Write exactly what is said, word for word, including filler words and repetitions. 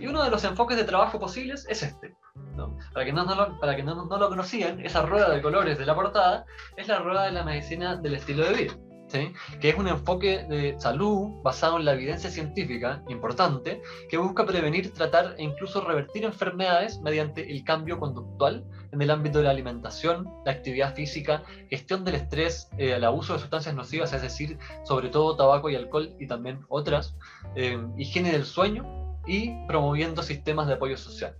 Y uno de los enfoques de trabajo posibles es este, ¿no? Para que no, no lo, para que no, no lo conocían, esa rueda de colores de la portada es la rueda de la medicina del estilo de vida, ¿sí? Que es un enfoque de salud basado en la evidencia científica importante, que busca prevenir, tratar e incluso revertir enfermedades mediante el cambio conductual en el ámbito de la alimentación, la actividad física, gestión del estrés, eh, el abuso de sustancias nocivas, es decir, sobre todo tabaco y alcohol y también otras, eh, higiene del sueño y promoviendo sistemas de apoyo social.